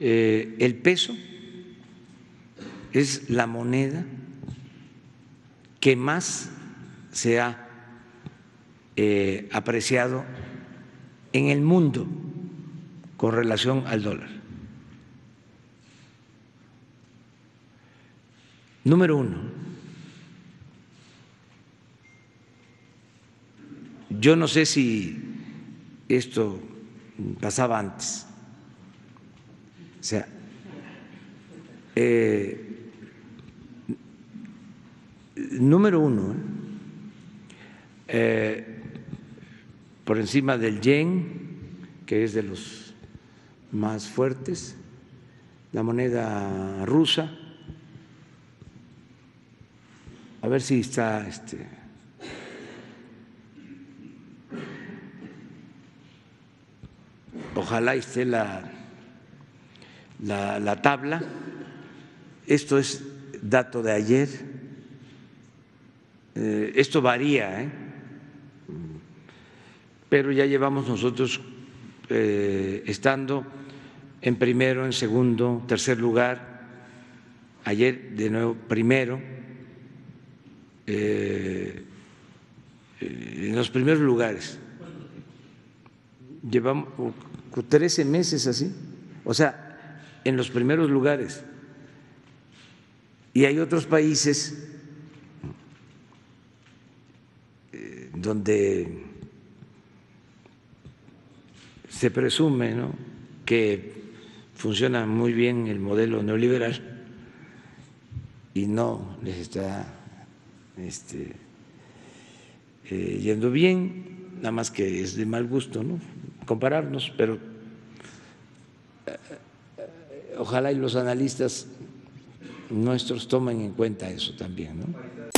el peso es la moneda que más se ha apreciado en el mundo con relación al dólar. Número uno, yo no sé si esto pasaba antes, o sea, número uno, por encima del yen, que es de los más fuertes, la moneda rusa. A ver si está ojalá esté la tabla. Esto es dato de ayer. Esto varía, pero ya llevamos nosotros estando en primero, en segundo, tercer lugar. Ayer de nuevo primero, en los primeros lugares. Llevamos 13 meses así, o sea, en los primeros lugares. Y hay otros países donde se presume, ¿no?, que funciona muy bien el modelo neoliberal y no les está yendo bien, nada más que es de mal gusto, ¿no?, compararnos, pero ojalá y los analistas nuestros tomen en cuenta eso también, ¿no?